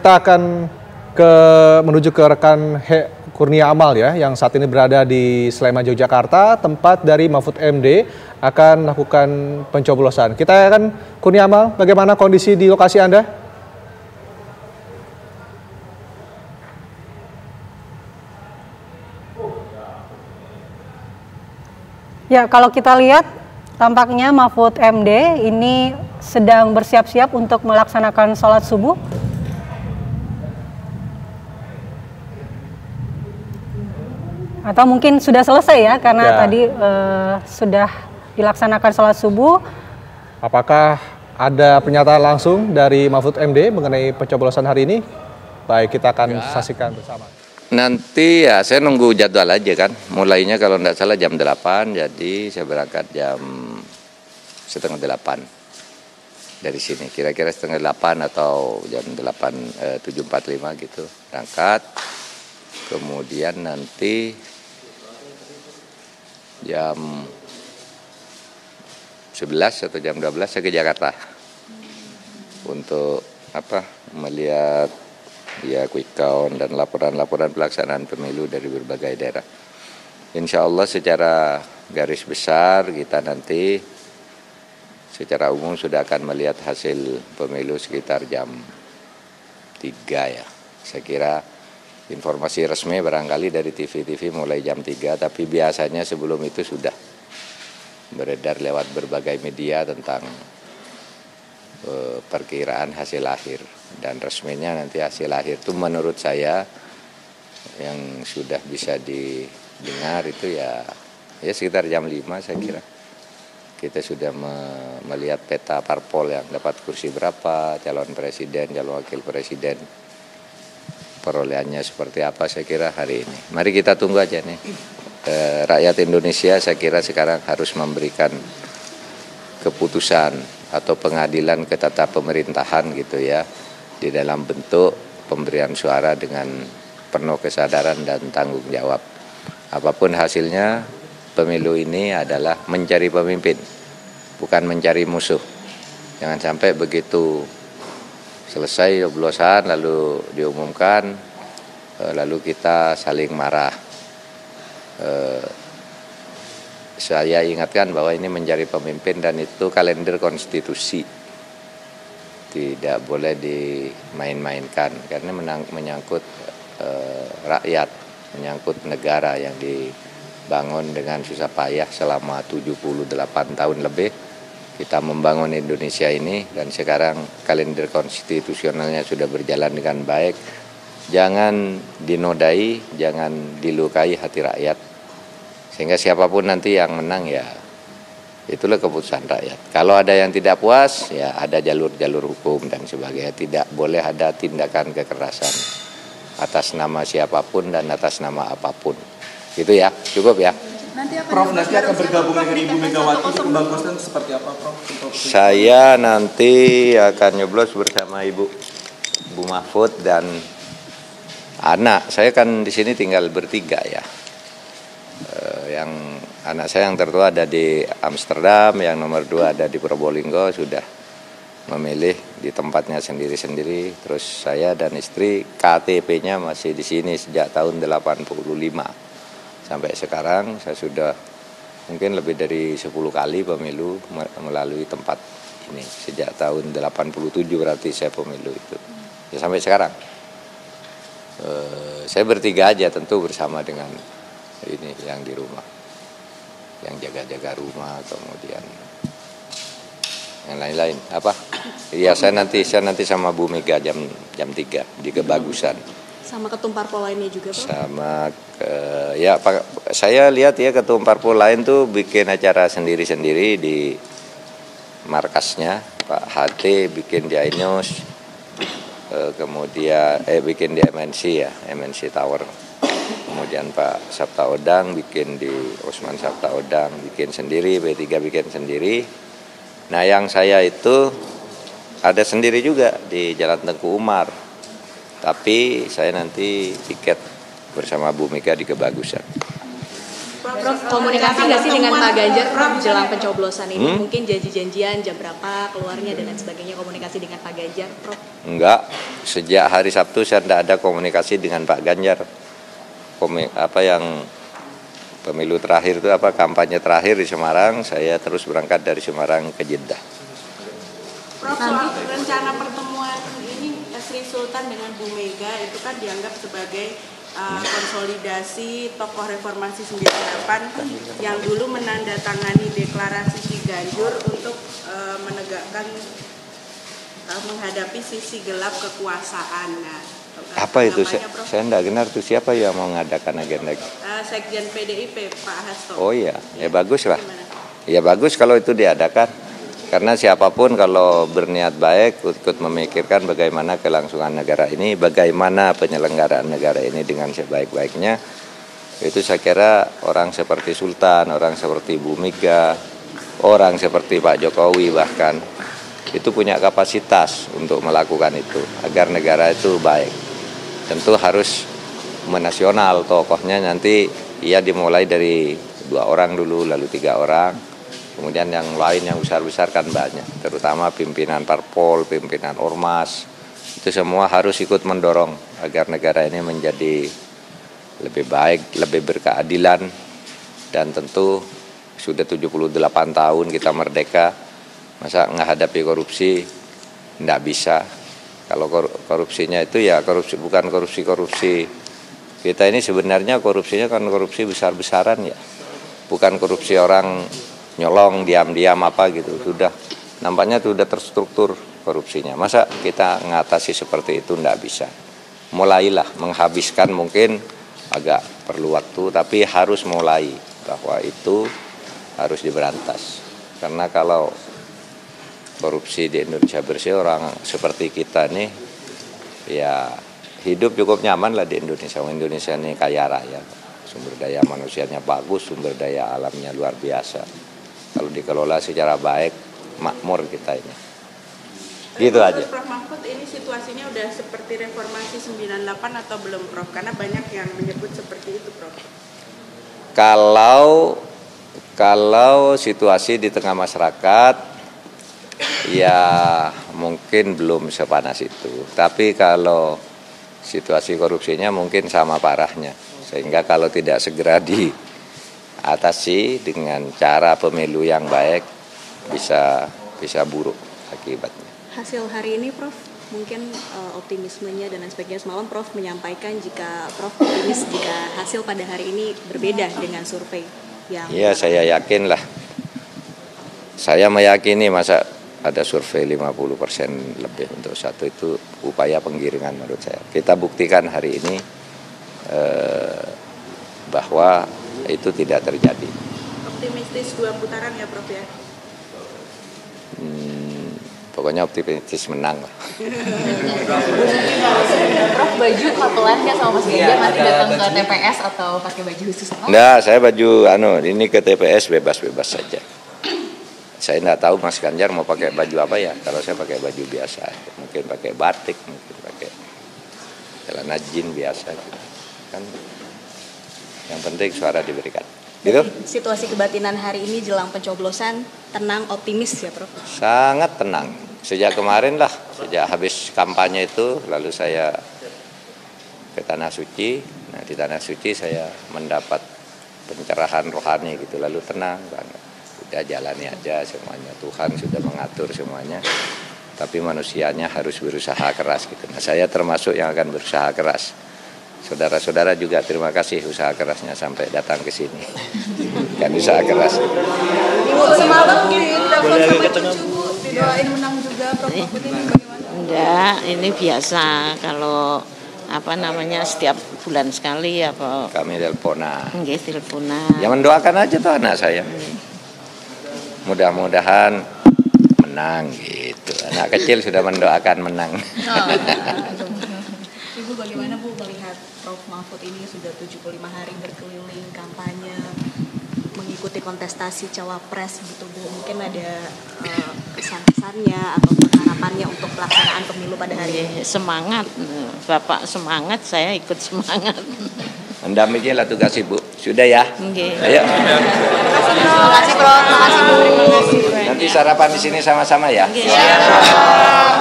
Kita akan menuju ke rekan Kurnia Amal ya, yang saat ini berada di Sleman Yogyakarta, tempat dari Mahfud MD akan melakukan pencoblosan. Kita akan, Kurnia Amal, bagaimana kondisi di lokasi Anda? Ya, kalau kita lihat tampaknya Mahfud MD ini sedang bersiap-siap untuk melaksanakan sholat subuh. Atau mungkin sudah selesai ya, karena ya, tadi sudah dilaksanakan sholat subuh. Apakah ada pernyataan langsung dari Mahfud MD mengenai pencoblosan hari ini? Baik, kita akan saksikan bersama. Nanti ya saya nunggu jadwal aja kan, mulainya kalau tidak salah jam 8, jadi saya berangkat jam 7:30 dari sini. Kira-kira 7:30 atau jam 7:45 gitu, berangkat. Kemudian nanti jam 11 atau jam 12 saya ke Jakarta untuk melihat ya quick count dan laporan-laporan pelaksanaan pemilu dari berbagai daerah. Insya Allah secara garis besar kita nanti secara umum sudah akan melihat hasil pemilu sekitar jam 3 ya. Saya kira informasi resmi barangkali dari TV-TV mulai jam 3, tapi biasanya sebelum itu sudah beredar lewat berbagai media tentang perkiraan hasil akhir. Dan resminya nanti hasil akhir itu menurut saya yang sudah bisa didengar itu ya sekitar jam 5 saya kira. Kita sudah melihat peta parpol yang dapat kursi berapa, calon presiden, calon wakil presiden. Perolehannya seperti apa saya kira hari ini. Mari kita tunggu aja nih. Rakyat Indonesia saya kira sekarang harus memberikan keputusan atau pengadilan ke tata pemerintahan gitu ya. Di dalam bentuk pemberian suara dengan penuh kesadaran dan tanggung jawab. Apapun hasilnya pemilu ini adalah mencari pemimpin. Bukan mencari musuh. Jangan sampai begitu selesai coblosan lalu diumumkan lalu kita saling marah. Saya ingatkan bahwa ini mencari pemimpin dan itu kalender konstitusi, tidak boleh dimain-mainkan karena menyangkut rakyat, menyangkut negara yang dibangun dengan susah payah selama 78 tahun lebih. Kita membangun Indonesia ini dan sekarang kalender konstitusionalnya sudah berjalan dengan baik. Jangan dinodai, jangan dilukai hati rakyat. Sehingga siapapun nanti yang menang ya itulah keputusan rakyat. Kalau ada yang tidak puas ya ada jalur-jalur hukum dan sebagainya. Tidak boleh ada tindakan kekerasan atas nama siapapun dan atas nama apapun. Gitu ya, cukup ya. Prof, nanti akan bergabung dengan Ibu Megawati di Kebagusan seperti apa, Prof? Saya nanti akan nyoblos bersama Ibu Mahfud dan anak. Saya kan di sini tinggal bertiga ya. Yang anak saya yang tertua ada di Amsterdam, yang nomor 2 ada di Probolinggo sudah memilih di tempatnya sendiri-sendiri. Terus saya dan istri KTP-nya masih di sini sejak tahun 85. Sampai sekarang saya sudah mungkin lebih dari 10 kali pemilu melalui tempat ini. Sejak tahun 87 berarti saya pemilu itu. Ya sampai sekarang. Saya bertiga aja tentu bersama dengan ini yang di rumah. Yang jaga-jaga rumah kemudian yang lain-lain. Apa? Iya saya nanti sama Bu Mika jam 3 di Kebagusan. Sama ketum parpol lainnya juga, Pak? Sama, ya Pak, saya lihat ya ketum parpol lain tuh bikin acara sendiri-sendiri di markasnya. Pak HT bikin di iNews, kemudian bikin di MNC ya, MNC Tower. Kemudian Pak Sapta Odang bikin di Usman Sapta Odang, bikin sendiri, P3 bikin sendiri. Nah yang saya itu ada sendiri juga di Jalan Tengku Umar. Tapi saya nanti tiket bersama Bu Mika di Kebagusan. Bro, komunikasi nggak sih dengan Pak Ganjar jelang pencoblosan ini? Mungkin janji-janjian jam berapa keluarnya dan lain sebagainya, komunikasi dengan Pak Ganjar, Prof? Enggak, sejak hari Sabtu saya tidak ada komunikasi dengan Pak Ganjar. Apa yang pemilu terakhir itu apa kampanye terakhir di Semarang, saya terus berangkat dari Semarang ke Jeddah. Prof, soal rencana pertemuan ini Sri Sultan dengan Bu Mega itu kan dianggap sebagai konsolidasi tokoh reformasi 98 yang dulu menandatangani deklarasi Ki Ganjar untuk menegakkan menghadapi sisi gelap kekuasaan. Nah, apa itu? Saya tidak benar tuh siapa yang mau mengadakan agenda? Sekjen PDIP Pak Hasto. Oh iya, ya bagus lah. Ya bagus kalau itu diadakan. Karena siapapun kalau berniat baik ikut memikirkan bagaimana kelangsungan negara ini, bagaimana penyelenggaraan negara ini dengan sebaik-baiknya, itu saya kira orang seperti Sultan, orang seperti Bu Mika, orang seperti Pak Jokowi bahkan, itu punya kapasitas untuk melakukan itu, agar negara itu baik. Tentu harus menasional tokohnya nanti, ia dimulai dari 2 orang dulu, lalu 3 orang. Kemudian yang lain yang besar-besar kan banyak, terutama pimpinan parpol, pimpinan ormas, itu semua harus ikut mendorong agar negara ini menjadi lebih baik, lebih berkeadilan, dan tentu sudah 78 tahun kita merdeka, masa menghadapi korupsi tidak bisa. Kalau korupsinya itu ya korupsi, bukan korupsi-korupsi, kita ini sebenarnya korupsinya kan korupsi besar-besaran ya, bukan korupsi orang nyolong, diam-diam apa gitu, sudah nampaknya sudah terstruktur korupsinya. Masa kita mengatasi seperti itu tidak bisa. Mulailah menghabiskan, mungkin agak perlu waktu, tapi harus mulai bahwa itu harus diberantas. Karena kalau korupsi di Indonesia bersih, orang seperti kita nih ya hidup cukup nyaman lah di Indonesia. Indonesia ini kaya raya, sumber daya manusianya bagus, sumber daya alamnya luar biasa. Kalau dikelola secara baik, makmur kita ini. Gitu aja. Prof Mahfud, ini situasinya udah seperti reformasi 98 atau belum, Prof? Karena banyak yang menyebut seperti itu, Prof. Kalau situasi di tengah masyarakat, ya mungkin belum sepanas itu. Tapi kalau situasi korupsinya mungkin sama parahnya. Sehingga kalau tidak segera diatasi dengan cara pemilu yang baik, bisa buruk akibatnya. Hasil hari ini, Prof, mungkin optimismenya dan lain sebagainya. Semalam Prof menyampaikan jika Prof optimis jika hasil pada hari ini berbeda dengan survei yang... Iya, saya yakin lah. Saya meyakini masa ada survei 50% lebih untuk satu, itu upaya penggiringan menurut saya. Kita buktikan hari ini bahwa itu tidak terjadi. Optimistis 2 putaran ya, Prof ya? Pokoknya optimistis menang lah. Prof, baju kapelannya sama Mas Ganjar nanti datang ke TPS atau pakai baju khusus? Enggak, saya baju ini ke TPS bebas-bebas saja. Saya enggak tahu Mas Ganjar mau pakai baju apa ya. Kalau saya pakai baju biasa, mungkin pakai batik, mungkin pakai celana jeans biasa kan. Yang penting suara diberikan. Gitu? Situasi kebatinan hari ini jelang pencoblosan tenang, optimis ya, Prof? Sangat tenang. Sejak kemarin lah, sejak habis kampanye itu, lalu saya ke Tanah Suci. Nah, di Tanah Suci saya mendapat pencerahan rohani gitu, lalu tenang banget. Sudah jalani aja semuanya, Tuhan sudah mengatur semuanya. Tapi manusianya harus berusaha keras gitu. Nah, saya termasuk yang akan berusaha keras. Saudara-saudara juga terima kasih usaha kerasnya sampai datang ke sini. Kan usaha keras. Ibu semalam ditelepon sama cucu, didoain menang juga, Prof Mahfud ini bagaimana? Enggak, ini biasa kalau setiap bulan sekali ya, Pak. Kami teleponan. Nggih, teleponan. Ya mendoakan aja tuh anak saya. Mudah-mudahan menang gitu. Anak kecil sudah mendoakan menang. Ibu bagaimana, Bu, melihat Prof Mahfud ini sudah 75 hari berkeliling kampanye mengikuti kontestasi cawapres gitu, Bu? Mungkin ada kesan-kesannya atau harapannya untuk pelaksanaan pemilu pada hari ini? Semangat, Bapak semangat, saya ikut semangat. Demikianlah tugas Ibu. Sudah ya? Okay. Ayo. Terima kasih, Bu. Nanti sarapan di sini sama-sama ya. Okay.